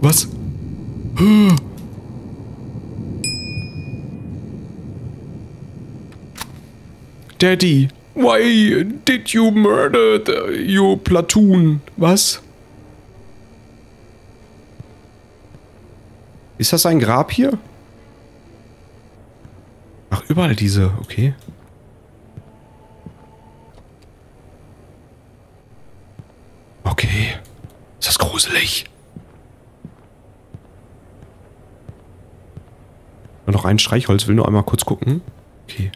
Was? Daddy, why did you murder your platoon? Was? Ist das ein Grab hier? Ach, überall diese, okay. Okay. Ist das gruselig? Noch ein Streichholz, will nur einmal kurz gucken. Okay.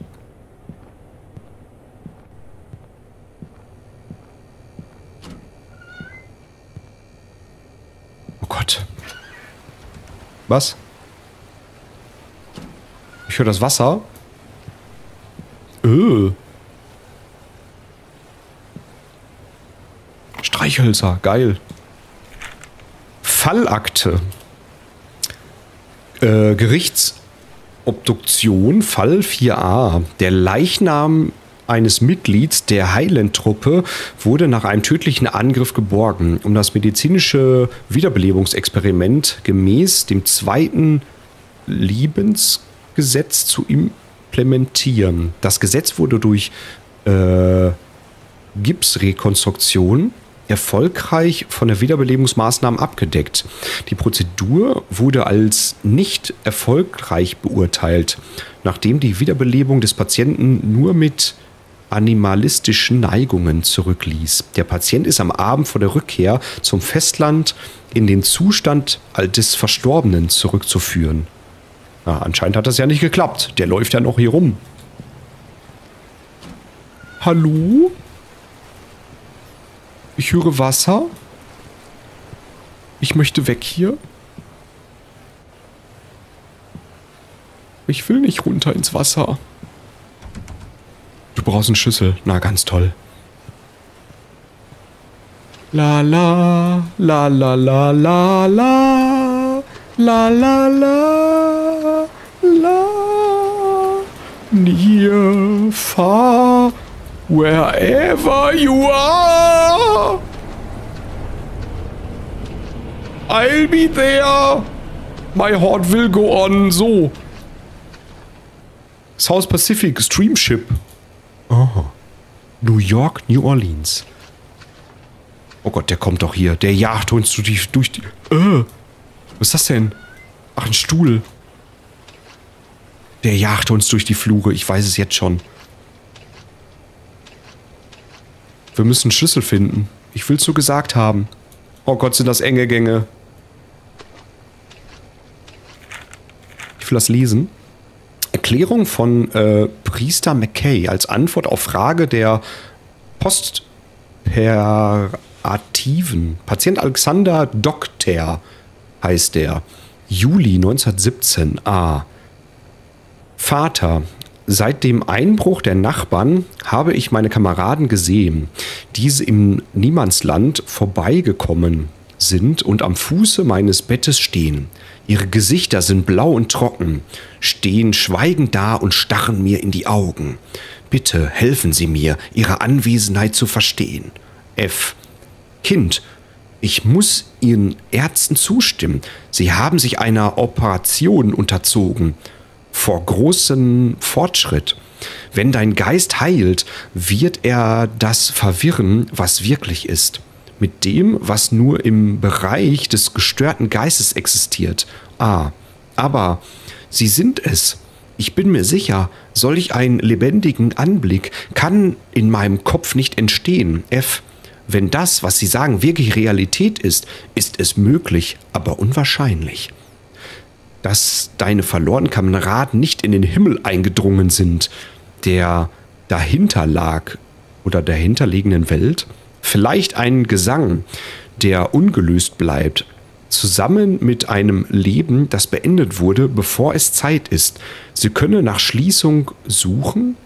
Oh Gott. Was? Ich höre das Wasser. Streichhölzer, geil. Fallakte. Gerichtsobduktion Fall 4a. Der Leichnam eines Mitglieds der Highland-Truppe wurde nach einem tödlichen Angriff geborgen. Um das medizinische Wiederbelebungsexperiment gemäß dem 2. Lebensgesetz zu implementieren. Das Gesetz wurde durch Gipsrekonstruktion erfolgreich von der Wiederbelebungsmaßnahmen abgedeckt. Die Prozedur wurde als nicht erfolgreich beurteilt, nachdem die Wiederbelebung des Patienten nur mit animalistischen Neigungen zurückließ. Der Patient ist am Abend vor der Rückkehr zum Festland in den Zustand des Verstorbenen zurückzuführen. Na, anscheinend hat das ja nicht geklappt. Der läuft ja noch hier rum. Hallo? Ich höre Wasser. Ich möchte weg hier. Ich will nicht runter ins Wasser. Du brauchst einen Schlüssel. Na, ganz toll. La la, la la la la la, la la la la. Near, far, wherever you are, I'll be there. My heart will go on. So. South Pacific Streamship. Oh. New York, New Orleans. Oh Gott, der kommt doch hier. Der jagt uns durch die... Was ist das denn? Ach, ein Stuhl. Der jagt uns durch die Flure. Ich weiß es jetzt schon. Wir müssen einen Schlüssel finden. Ich will's so gesagt haben. Oh Gott, sind das enge Gänge. Ich will das lesen. Erklärung von Priester McKay als Antwort auf Frage der Postperativen. Patient Alexander Dockter heißt er. Juli 1917. Ah. Vater. Seit dem Einbruch der Nachbarn habe ich meine Kameraden gesehen, die im Niemandsland vorbeigekommen sind und am Fuße meines Bettes stehen. Ihre Gesichter sind blau und trocken, stehen schweigend da und starren mir in die Augen. Bitte helfen Sie mir, Ihre Anwesenheit zu verstehen. F. Kind, ich muss Ihren Ärzten zustimmen. Sie haben sich einer Operation unterzogen. Vor großem Fortschritt. Wenn dein Geist heilt, wird er das verwirren, was wirklich ist. Mit dem, was nur im Bereich des gestörten Geistes existiert. Ah, aber sie sind es. Ich bin mir sicher, solch einen lebendigen Anblick kann in meinem Kopf nicht entstehen. F. Wenn das, was sie sagen, wirklich Realität ist, ist es möglich, aber unwahrscheinlich. Dass deine verlorenen Kameraden nicht in den Himmel eingedrungen sind, der dahinter lag oder dahinterliegenden Welt. Vielleicht ein Gesang, der ungelöst bleibt, zusammen mit einem Leben, das beendet wurde, bevor es Zeit ist. Sie könne nach Schließung suchen,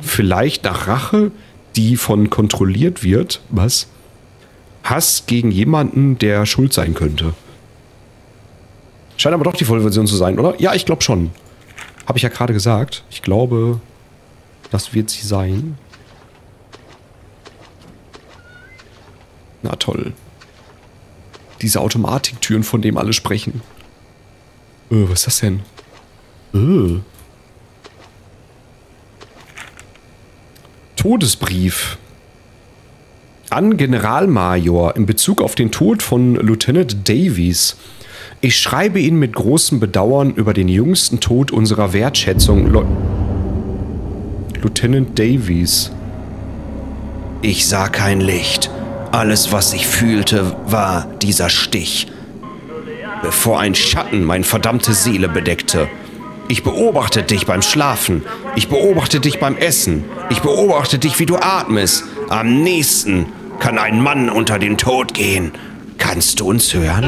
vielleicht nach Rache, die von kontrolliert wird. Was? Hass gegen jemanden, der schuld sein könnte. Scheint aber doch die Vollversion zu sein, oder? Ja, ich glaube schon. Habe ich ja gerade gesagt. Ich glaube, das wird sie sein. Na toll. Diese Automatiktüren, von denen alle sprechen. Was ist das denn? Todesbrief. An Generalmajor in Bezug auf den Tod von Lieutenant Davies. Ich schreibe Ihnen mit großem Bedauern über den jüngsten Tod unserer Wertschätzung, Lieutenant Davies. Ich sah kein Licht. Alles, was ich fühlte, war dieser Stich, bevor ein Schatten meine verdammte Seele bedeckte. Ich beobachte dich beim Schlafen. Ich beobachte dich beim Essen. Ich beobachte dich, wie du atmest. Am nächsten kann ein Mann unter den Tod gehen. Kannst du uns hören?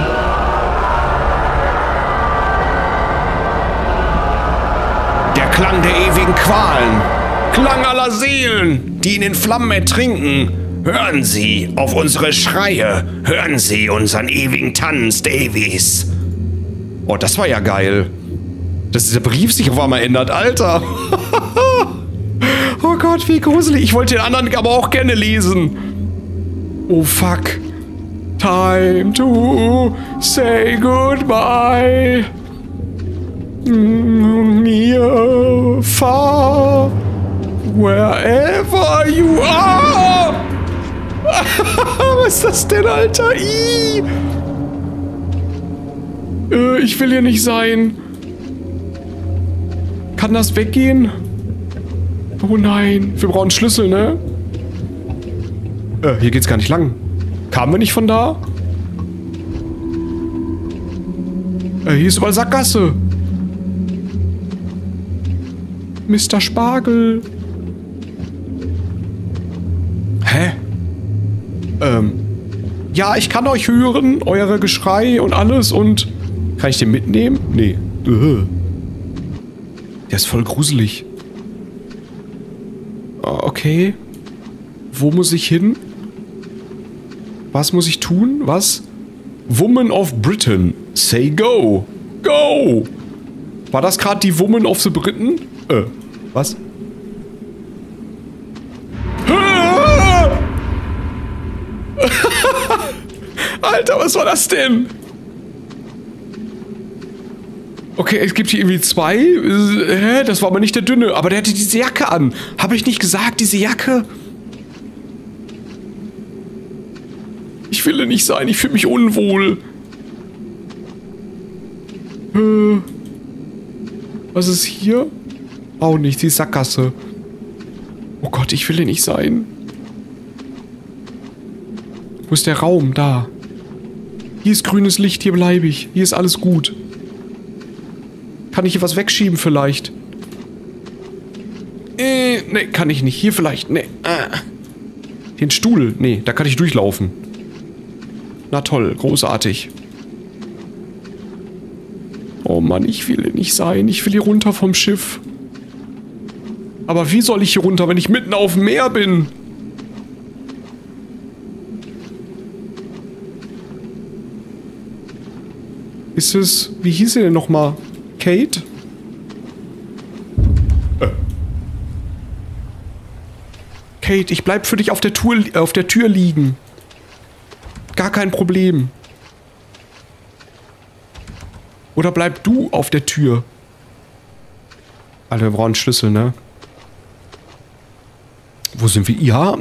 Der Klang der ewigen Qualen. Klang aller Seelen, die in den Flammen ertrinken. Hören Sie auf unsere Schreie. Hören Sie unseren ewigen Tanz, Davies. Oh, das war ja geil. Dass dieser Brief sich auf einmal ändert. Alter. Oh Gott, wie gruselig. Ich wollte den anderen aber auch gerne lesen. Oh, fuck. Time to say goodbye. Near, far, wherever you are. Was ist das denn, Alter? Ich will hier nicht sein. Kann das weggehen? Oh nein. Wir brauchen einen Schlüssel, ne? Hier geht's gar nicht lang. Kamen wir nicht von da? Hier ist überall Sackgasse. Mr. Spargel. Hä? Ja, ich kann euch hören. Eure Geschrei und alles und... Kann ich den mitnehmen? Nee. Der ist voll gruselig. Okay. Wo muss ich hin? Was muss ich tun? Was? Woman of Britain. Say go. Go! War das gerade die Woman of the Britain? Was? Alter, was war das denn? Okay, es gibt hier irgendwie zwei. Hä? Das war aber nicht der Dünne. Aber der hatte diese Jacke an. Habe ich nicht gesagt, diese Jacke? Ich will nicht sein. Ich fühle mich unwohl. Was ist hier? Auch nicht. Die Sackgasse. Oh Gott, ich will hier nicht sein. Wo ist der Raum? Da. Hier ist grünes Licht. Hier bleibe ich. Hier ist alles gut. Kann ich hier was wegschieben vielleicht? Nee, kann ich nicht. Hier vielleicht, nee. Den Stuhl, nee, da kann ich durchlaufen. Na toll, großartig. Oh Mann, ich will hier nicht sein. Ich will hier runter vom Schiff. Aber wie soll ich hier runter, wenn ich mitten auf dem Meer bin? Ist es... Wie hieß sie denn nochmal? Kate? Kate, ich bleib für dich auf der Tür liegen. Gar kein Problem. Oder bleib du auf der Tür? Alter, wir brauchen einen Schlüssel, ne? Wo sind wir? Ja,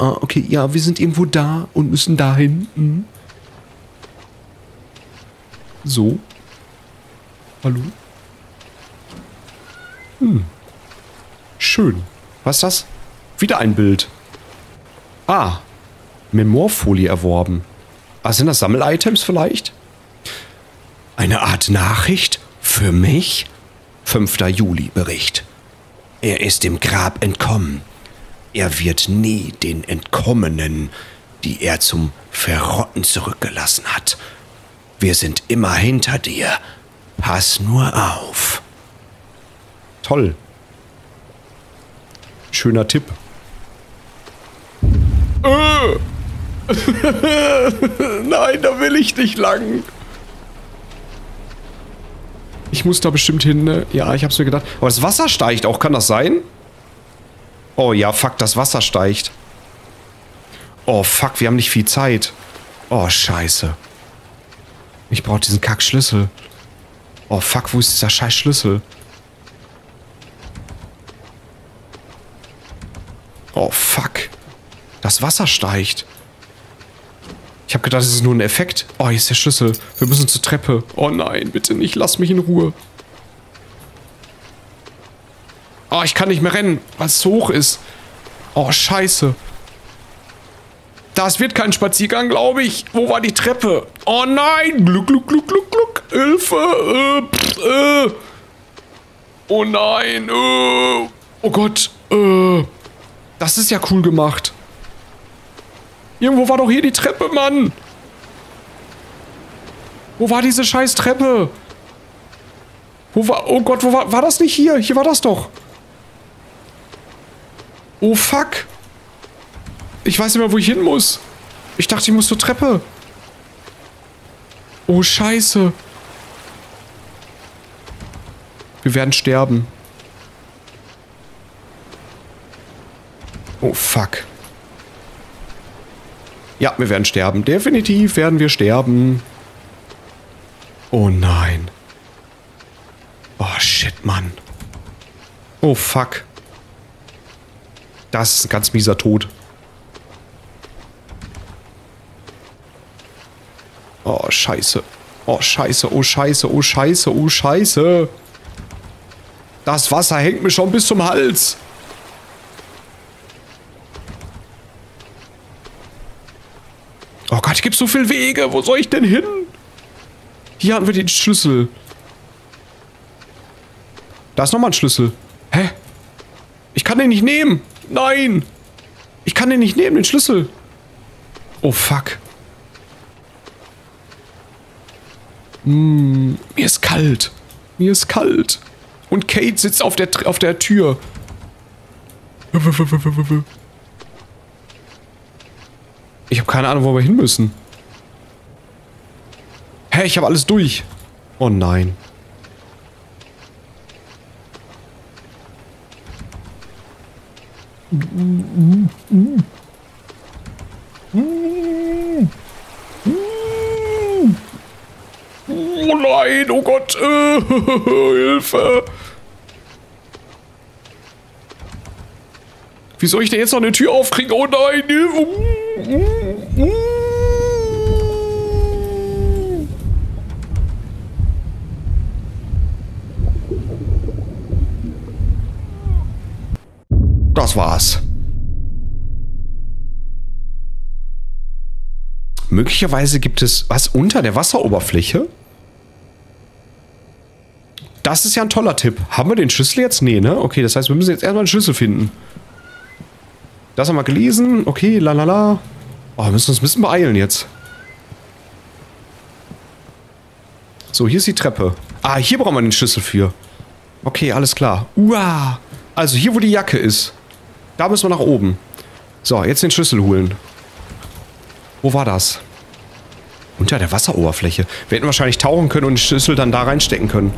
okay, ja, wir sind irgendwo da und müssen dahin. So. Hallo? Schön. Was ist das? Wieder ein Bild. Ah. Memorfolie erworben. Ah, sind das Sammelitems vielleicht? Eine Art Nachricht? Für mich? 5. Juli Bericht. Er ist dem Grab entkommen. Er wird nie den Entkommenen, die er zum Verrotten zurückgelassen hat. Wir sind immer hinter dir. Pass nur auf. Toll. Schöner Tipp. Nein, da will ich nicht lang. Ich muss da bestimmt hin, ne? Ja, ich hab's mir gedacht. Aber das Wasser steigt auch, kann das sein? Oh ja, fuck, das Wasser steigt. Oh fuck, wir haben nicht viel Zeit. Oh, scheiße. Ich brauche diesen Kackschlüssel. Oh, fuck, wo ist dieser scheiß Schlüssel? Oh, fuck. Das Wasser steigt. Ich habe gedacht, es ist nur ein Effekt. Oh, hier ist der Schlüssel. Wir müssen zur Treppe. Oh nein, bitte nicht. Lass mich in Ruhe. Oh, ich kann nicht mehr rennen, weil es zu hoch ist. Oh, scheiße. Das wird kein Spaziergang, glaube ich. Wo war die Treppe? Oh nein. Gluck, gluck, gluck, gluck, gluck. Hilfe. Oh nein. Oh Gott. Das ist ja cool gemacht. Irgendwo war doch hier die Treppe, Mann. Wo war diese scheiß Treppe? Wo war... Oh Gott, wo war... War das nicht hier? Hier war das doch. Oh, fuck. Ich weiß nicht mehr, wo ich hin muss. Ich dachte, ich muss zur Treppe. Oh, scheiße. Wir werden sterben. Oh, fuck. Ja, wir werden sterben. Definitiv werden wir sterben. Oh nein. Oh shit, Mann. Oh fuck. Das ist ein ganz mieser Tod. Oh scheiße. Oh scheiße, oh scheiße, oh scheiße, oh scheiße. Das Wasser hängt mir schon bis zum Hals. Oh Gott, es gibt so viele Wege. Wo soll ich denn hin? Hier hatten wir den Schlüssel. Da ist nochmal ein Schlüssel. Hä? Ich kann den nicht nehmen. Nein. Ich kann den nicht nehmen, den Schlüssel. Oh, fuck. Mir ist kalt. Mir ist kalt. Und Kate sitzt auf der Tür. Ich habe keine Ahnung, wo wir hin müssen. Hä, ich habe alles durch. Oh nein. Oh nein, oh Gott. Hilfe. Wie soll ich denn jetzt noch eine Tür aufkriegen? Oh nein, Hilfe. Das war's. Möglicherweise gibt es was unter der Wasseroberfläche? Das ist ja ein toller Tipp. Haben wir den Schlüssel jetzt? Nee, ne? Okay, das heißt, wir müssen jetzt erstmal einen Schlüssel finden. Das haben wir gelesen. Okay, lalala. Oh, wir müssen uns ein bisschen beeilen jetzt. So, hier ist die Treppe. Ah, hier brauchen wir den Schlüssel für. Okay, alles klar. Uah. Also hier, wo die Jacke ist. Da müssen wir nach oben. So, jetzt den Schlüssel holen. Wo war das? Unter der Wasseroberfläche. Wir hätten wahrscheinlich tauchen können und den Schlüssel dann da reinstecken können.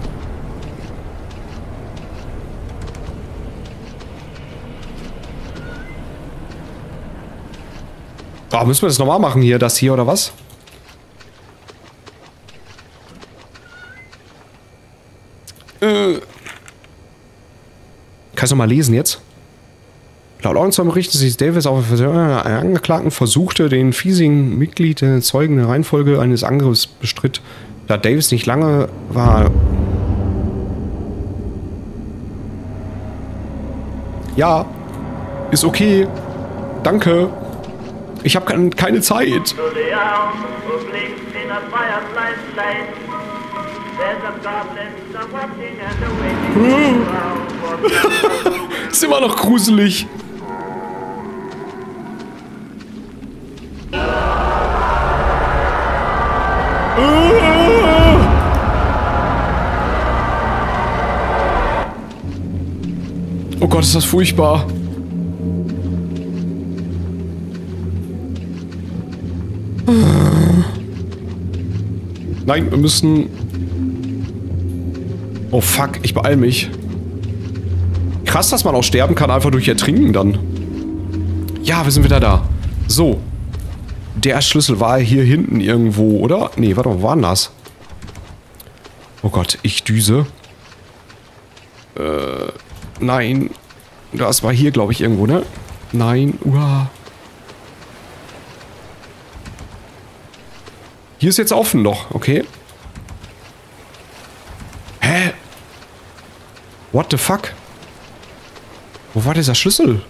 Oh, müssen wir das nochmal machen hier, das hier oder was? Kannst du mal lesen jetzt? Laut Augenzeugen berichten sich Davies auf einen Angeklagten versuchte, den fiesigen Mitglied der Zeugen in Reihenfolge eines Angriffs bestritt. Da Davies nicht lange war... Ja, ist okay. Danke. Ich habe keine Zeit. Ist immer noch gruselig. Oh Gott, ist das furchtbar. Nein, wir müssen... Oh fuck, ich beeil mich. Krass, dass man auch sterben kann, einfach durch Ertrinken dann. Ja, wir sind wieder da. So. Der Schlüssel war hier hinten irgendwo, oder? Nee, warte mal, wo war denn das? Oh Gott, ich düse. Nein. Das war hier, glaube ich, irgendwo, ne? Nein, uah. Hier ist jetzt offen noch, okay. Hä? What the fuck? Wo war dieser Schlüssel?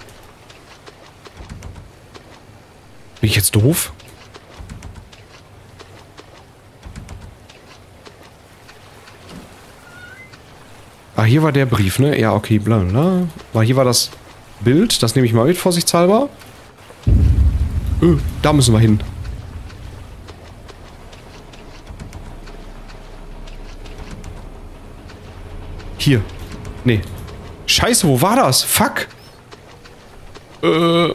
Bin ich jetzt doof? Ah, hier war der Brief, ne? Ja, okay, bla bla. Aber hier war das Bild. Das nehme ich mal mit, vorsichtshalber. Da müssen wir hin. Hier. Nee. Scheiße, wo war das? Fuck. War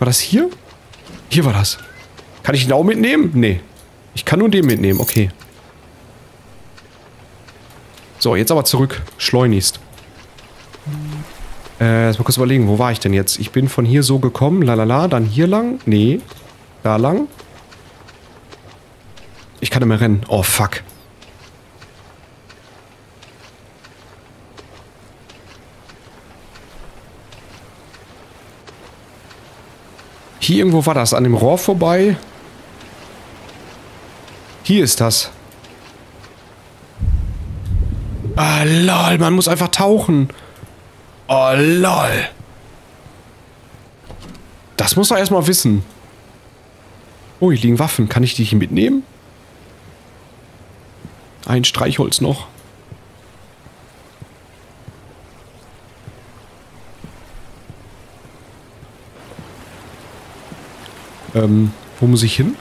das hier? Hier war das. Kann ich den auch mitnehmen? Nee. Ich kann nur den mitnehmen, okay. So, jetzt aber zurück. Schleunigst. Jetzt mal kurz überlegen, wo war ich denn jetzt? Ich bin von hier so gekommen, lalala, dann hier lang. Nee, da lang. Ich kann nicht mehr rennen. Oh, fuck. Hier irgendwo war das, an dem Rohr vorbei. Hier ist das. Ah, lol, man muss einfach tauchen. Oh, lol. Das muss man erstmal wissen. Oh, hier liegen Waffen. Kann ich die hier mitnehmen? Ein Streichholz noch. Wo muss ich hin?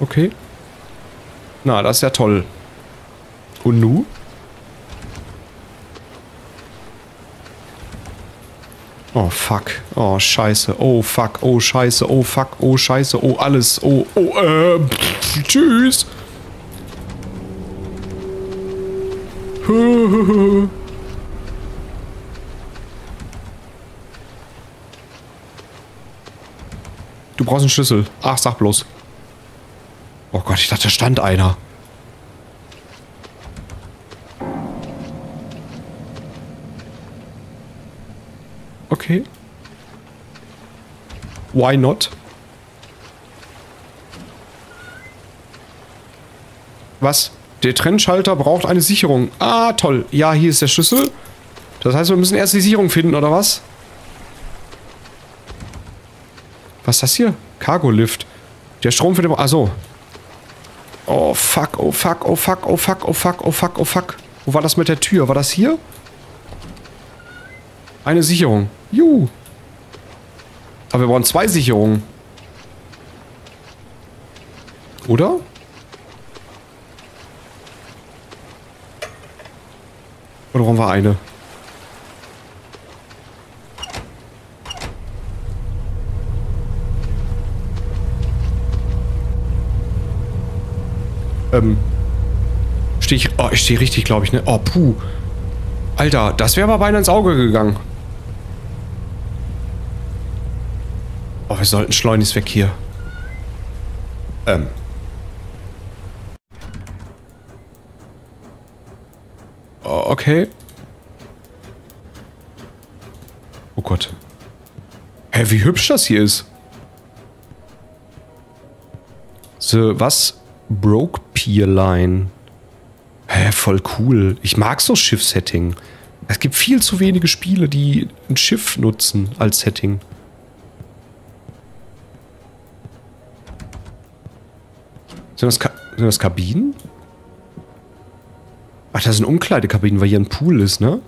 Okay. Na, das ist ja toll. Und nu? Oh, fuck. Oh, scheiße. Oh, fuck. Oh, scheiße. Oh, fuck. Oh, scheiße. Oh, alles. Oh, oh, tschüss. Du brauchst einen Schlüssel. Ach, sag bloß. Oh Gott, ich dachte, da stand einer. Okay. Why not? Was? Der Trennschalter braucht eine Sicherung. Ah, toll. Ja, hier ist der Schlüssel. Das heißt, wir müssen erst die Sicherung finden, oder was? Was ist das hier? Cargolift. Der Strom für den... Ach so. Oh fuck, oh fuck, oh fuck, oh fuck, oh fuck, oh fuck, oh fuck. Wo war das mit der Tür? War das hier? Eine Sicherung. Juhu. Aber wir brauchen zwei Sicherungen. Oder? Oder brauchen wir eine? Ich stehe richtig, glaube ich, ne? Oh, puh. Alter, das wäre aber beinahe ins Auge gegangen. Oh, wir sollten schleunigst weg hier. Oh, okay. Oh Gott. Hä, wie hübsch das hier ist. So, was? Broke Pier Line. Hä, voll cool. Ich mag so Schiff-Setting. Es gibt viel zu wenige Spiele, die ein Schiff nutzen als Setting. Sind das Kabinen? Ach, das sind Umkleidekabinen, weil hier ein Pool ist, ne?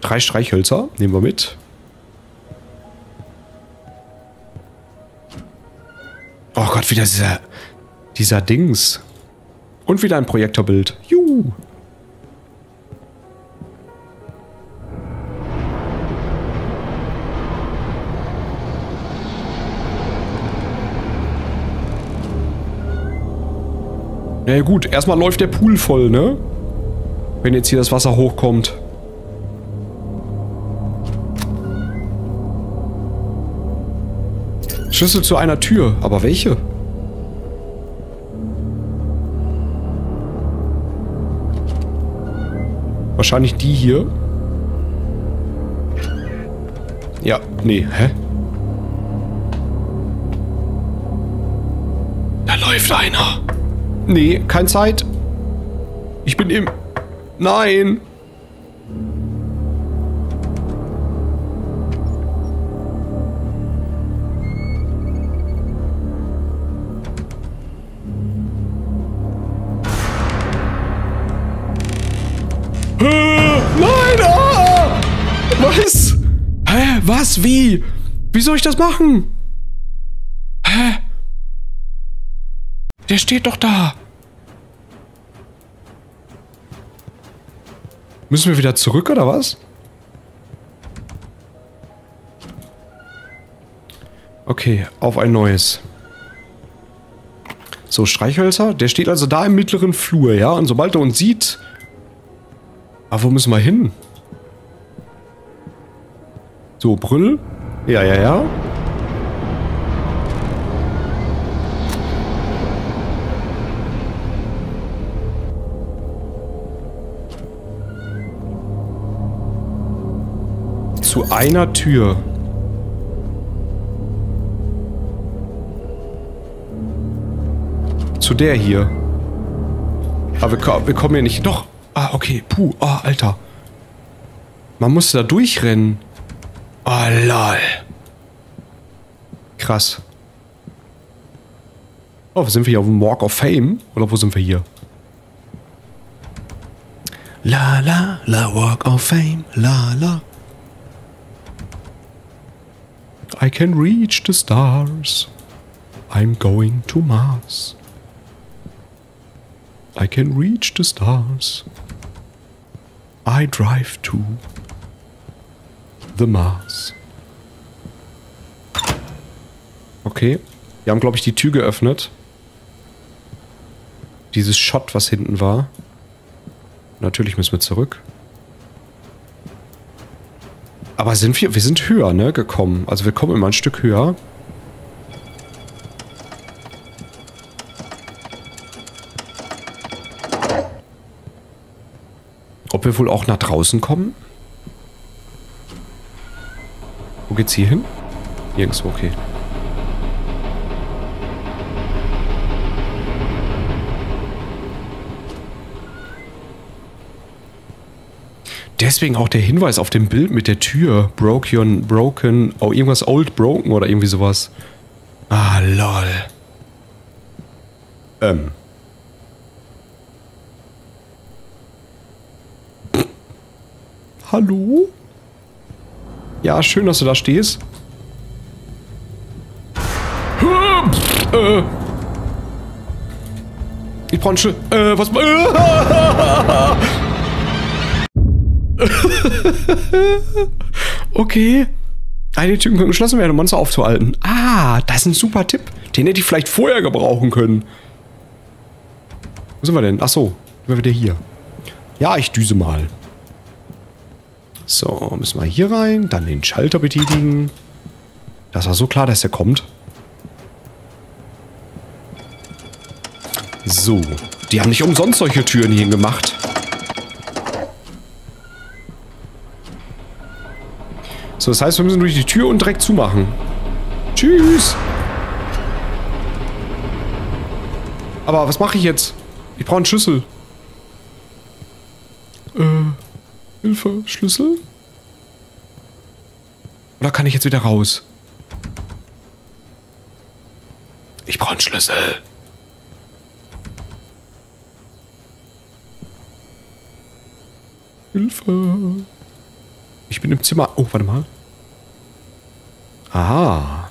Drei Streichhölzer nehmen wir mit. Oh Gott, wieder dieser Dings. Und wieder ein Projektorbild. Juhu. Na ja, gut, erstmal läuft der Pool voll, ne? Wenn jetzt hier das Wasser hochkommt. Schlüssel zu einer Tür, aber welche? Wahrscheinlich die hier. Ja, nee, hä? Da läuft einer. Nee, keine Zeit. Ich bin im... Nein! Nein! Ah! Was? Hä? Was? Wie? Wie soll ich das machen? Hä? Der steht doch da. Müssen wir wieder zurück, oder was? Okay, auf ein neues. So, Streichhölzer. Der steht also da im mittleren Flur, ja? Und sobald er uns sieht... Aber wo müssen wir hin? So, Brüll. Ja, ja, ja. Zu einer Tür. Zu der hier. Aber wir kommen hier nicht. Doch. Ah, okay. Puh. Ah, oh, Alter. Man musste da durchrennen. Ah, oh, lol. Krass. Oh, sind wir hier auf dem Walk of Fame? Oder wo sind wir hier? La, la, la, Walk of Fame. La, la. I can reach the stars. I'm going to Mars. I can reach the stars. I drive to the Mars. Okay. Wir haben, glaube ich, die Tür geöffnet. Dieses Shot, was hinten war. Natürlich müssen wir zurück. Aber sind wir... Wir sind höher, ne, gekommen. Also wir kommen immer ein Stück höher. Ob wir wohl auch nach draußen kommen? Wo geht's hier hin? Nirgendwo, okay. Deswegen auch der Hinweis auf dem Bild mit der Tür. Broken, oh, irgendwas old broken oder irgendwie sowas. Ah, lol. Hallo? Ja, schön, dass du da stehst. Ich brauche einen Schlüssel. Was... Okay. Einige Türen können geschlossen werden, um Monster aufzuhalten. Ah, das ist ein super Tipp. Den hätte ich vielleicht vorher gebrauchen können. Wo sind wir denn? Achso, sind wir wieder hier. Ja, ich düse mal. So, müssen wir hier rein, dann den Schalter betätigen. Das war so klar, dass der kommt. So, die haben nicht umsonst solche Türen hier gemacht. So, das heißt, wir müssen durch die Tür und direkt zumachen. Tschüss! Aber was mache ich jetzt? Ich brauche einen Schlüssel. Hilfe, Schlüssel? Oder kann ich jetzt wieder raus? Ich brauche einen Schlüssel. Hilfe. Ich bin im Zimmer. Oh, warte mal. Aha.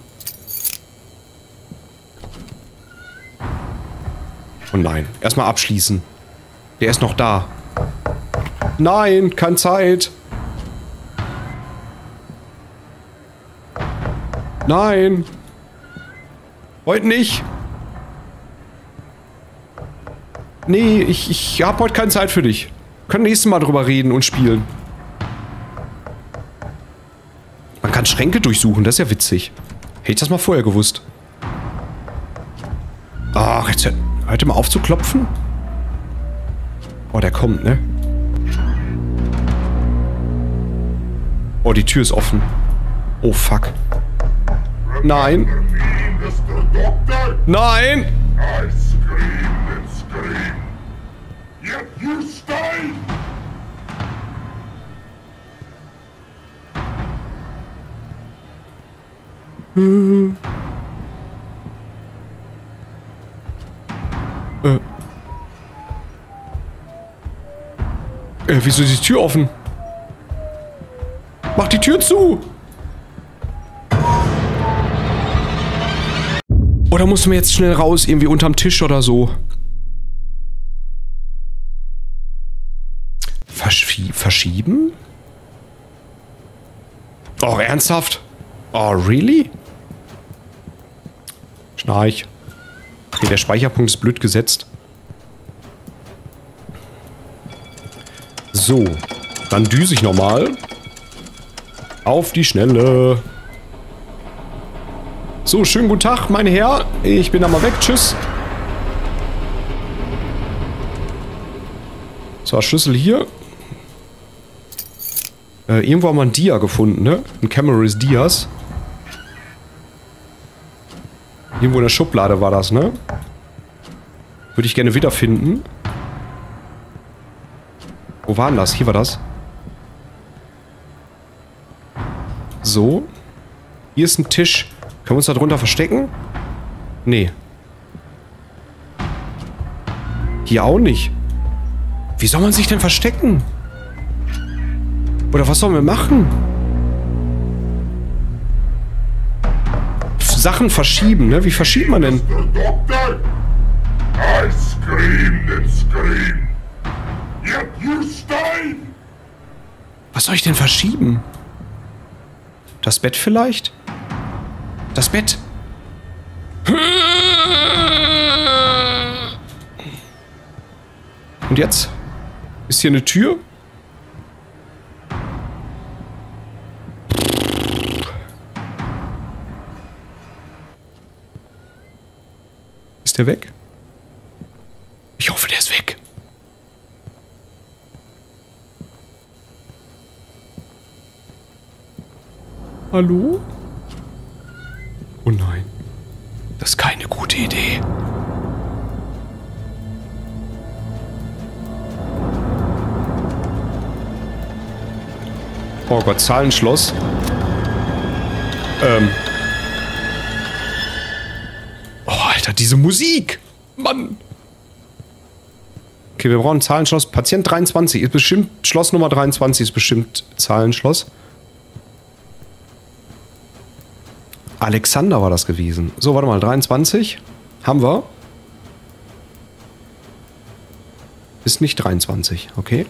Oh nein. Erstmal abschließen. Der ist noch da. Nein, keine Zeit. Nein. Heute nicht. Nee, ich hab heute keine Zeit für dich. Können nächstes Mal drüber reden und spielen. Man kann Schränke durchsuchen, das ist ja witzig. Hätte ich das mal vorher gewusst. Ach, jetzt hört ihr mal auf zu klopfen? Oh, der kommt, ne? Oh, die Tür ist offen. Oh, fuck. Nein. Nein! Wieso ist die Tür offen? Mach die Tür zu! Oder mussten wir jetzt schnell raus, irgendwie unterm Tisch oder so? Verschieben? Oh, ernsthaft? Oh, really? Schnarch. Okay, der Speicherpunkt ist blöd gesetzt. So, dann düse ich nochmal. Auf die Schnelle. So, schönen guten Tag, mein Herr. Ich bin da mal weg, tschüss. So, Schlüssel hier. Irgendwo haben wir ein Dia gefunden, ne? Ein Cameras Dias. Irgendwo in der Schublade war das, ne? Würde ich gerne wiederfinden. Wo war denn das? Hier war das. So. Hier ist ein Tisch. Können wir uns da drunter verstecken? Nee. Hier auch nicht. Wie soll man sich denn verstecken? Oder was sollen wir machen? Sachen verschieben, ne? Wie verschiebt man denn? Was soll ich denn verschieben? Das Bett vielleicht? Das Bett. Und jetzt? Ist hier eine Tür? Ist der weg? Ich hoffe, der ist weg. Hallo? Oh nein. Das ist keine gute Idee. Oh Gott, Zahlenschloss. Oh, Alter, diese Musik! Mann! Okay, wir brauchen ein Zahlenschloss. Patient 23 ist bestimmt... Schloss Nummer 23 ist bestimmt Zahlenschloss. Alexander war das gewesen. So, warte mal, 23. Haben wir. Ist nicht 23, okay.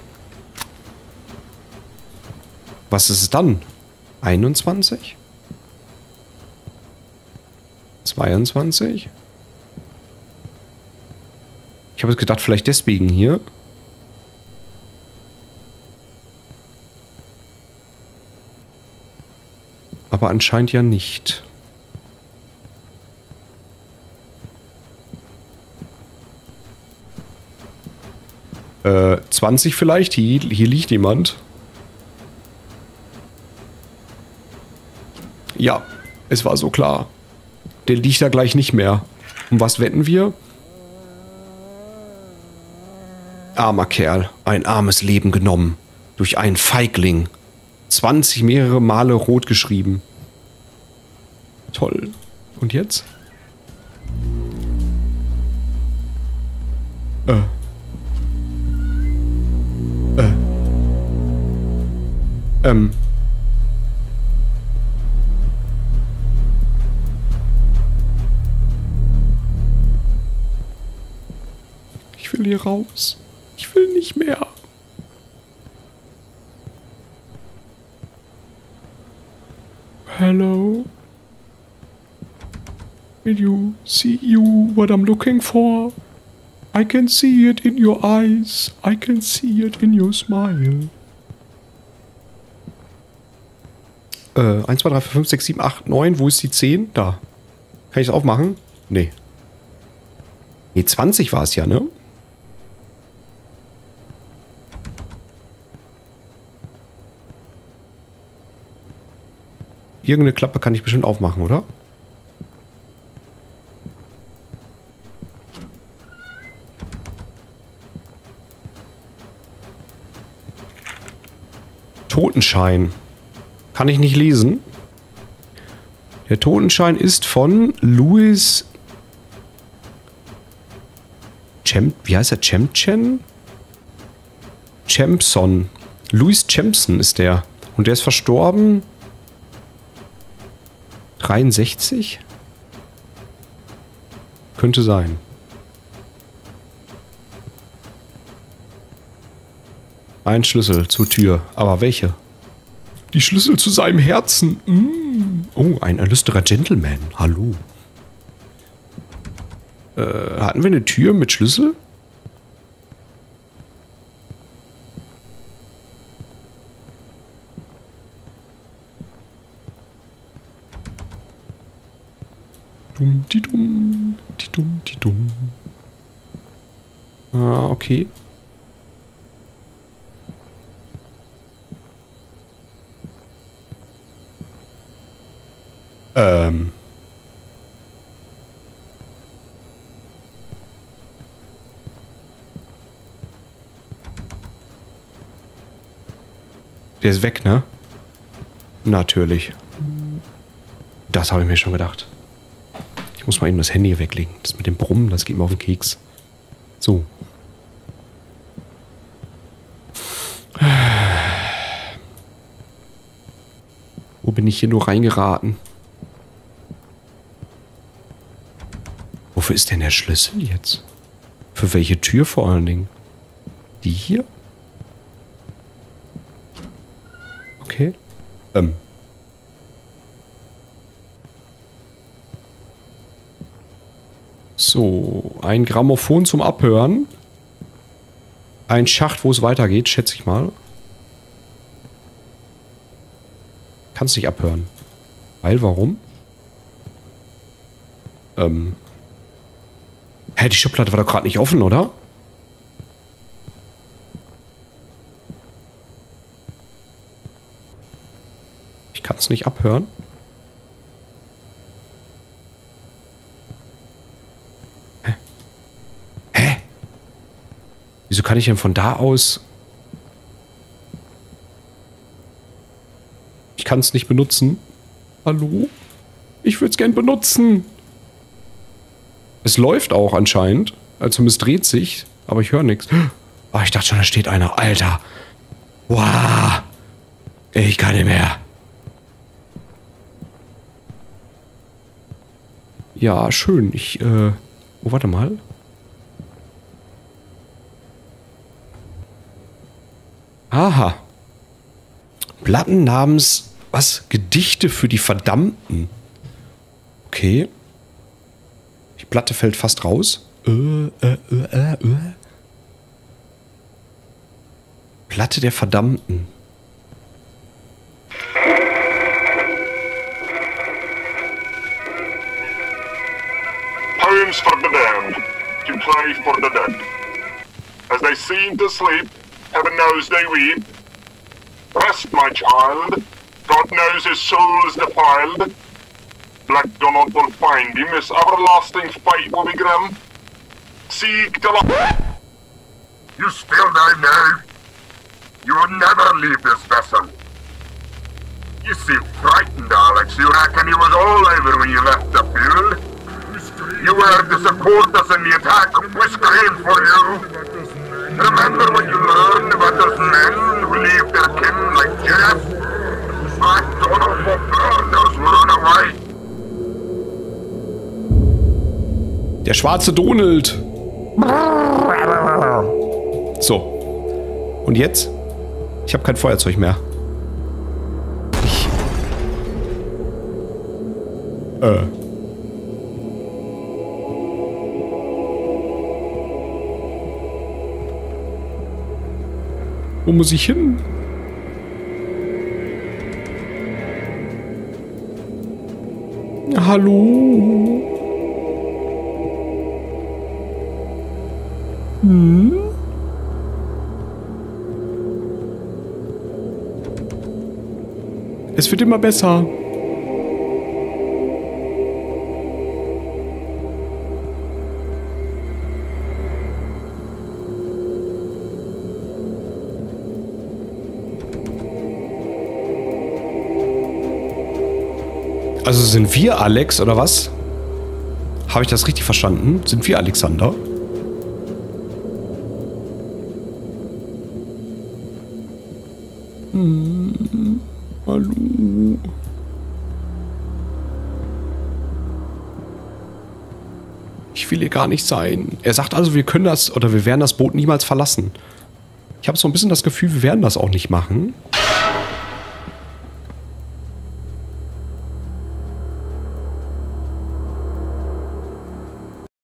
Was ist es dann? 21? 22? Ich habe jetzt gedacht, vielleicht deswegen hier. Aber anscheinend ja nicht. Äh, 20 vielleicht? Hier liegt jemand. Ja, es war so klar. Der liegt da gleich nicht mehr. Um was wetten wir? Armer Kerl. Ein armes Leben genommen. Durch einen Feigling. 20 mehrere Male rot geschrieben. Toll. Und jetzt? Ich will hier raus. Ich will nicht mehr. Hello. Will you see what I'm looking for? I can see it in your eyes. I can see it in your smile. 1, 2, 3, 4, 5, 6, 7, 8, 9. Wo ist die 10? Da. Kann ich es aufmachen? Nee. Nee, 20 war es ja, ne? Irgendeine Klappe kann ich bestimmt aufmachen, oder? Totenschein. Kann ich nicht lesen. Der Totenschein ist von Louis Champson. Wie heißt er? Champson? Champson. Louis Champson ist der. Und der ist verstorben 63? Könnte sein. Ein Schlüssel zur Tür. Aber welche? Die Schlüssel zu seinem Herzen. Mm. Oh, ein illustrer Gentleman. Hallo. Hatten wir eine Tür mit Schlüssel? Dumm, die dumm, die dumm. Ah, okay. Der ist weg, ne? Natürlich. Das habe ich mir schon gedacht. Ich muss mal eben das Handy weglegen. Das mit dem Brummen, das geht mir auf den Keks. So. Wo bin ich hier nur reingeraten? Wofür ist denn der Schlüssel jetzt? Für welche Tür vor allen Dingen? Die hier? Okay. So, ein Grammophon zum Abhören. Ein Schacht, wo es weitergeht, schätze ich mal. Kannst nicht abhören. Weil, warum? Hä, die Schublade war doch gerade nicht offen, oder? Ich kann es nicht abhören. Hä? Hä? Wieso kann ich denn von da aus... Ich kann es nicht benutzen. Hallo? Ich würde es gern benutzen. Es läuft auch anscheinend. Also es dreht sich. Aber ich höre nichts. Oh, ich dachte schon, da steht einer. Alter. Wow. Ich kann nicht mehr. Ja, schön. Ich, oh, warte mal. Aha. Platten namens... Was? Gedichte für die Verdammten. Okay. Die Platte fällt fast raus. Platte der Verdammten. Poems for the damned, to play for the dead. As they seem to sleep, heaven knows they weep. Rest, my child, God knows his soul is defiled. Black Donald will find him, his everlasting fight will be grim. Seek to love. You spill thy name. You will never leave this vessel. You seem frightened, Alex. You reckon he was all over when you left the field. You were to support us in the attack. We scream for you. Remember what you learned about those men who leave their kin like Jeff? Black Donald will burn those who run away. Der schwarze Donald. So. Und jetzt? Ich habe kein Feuerzeug mehr. Ich. Wo muss ich hin? Hallo? Hm? Es wird immer besser. Also sind wir Alex, oder was? Habe ich das richtig verstanden? Sind wir Alexander? Hm, hallo. Ich will hier gar nicht sein. Er sagt also, wir können das, oder wir werden das Boot niemals verlassen. Ich habe so ein bisschen das Gefühl, wir werden das auch nicht machen.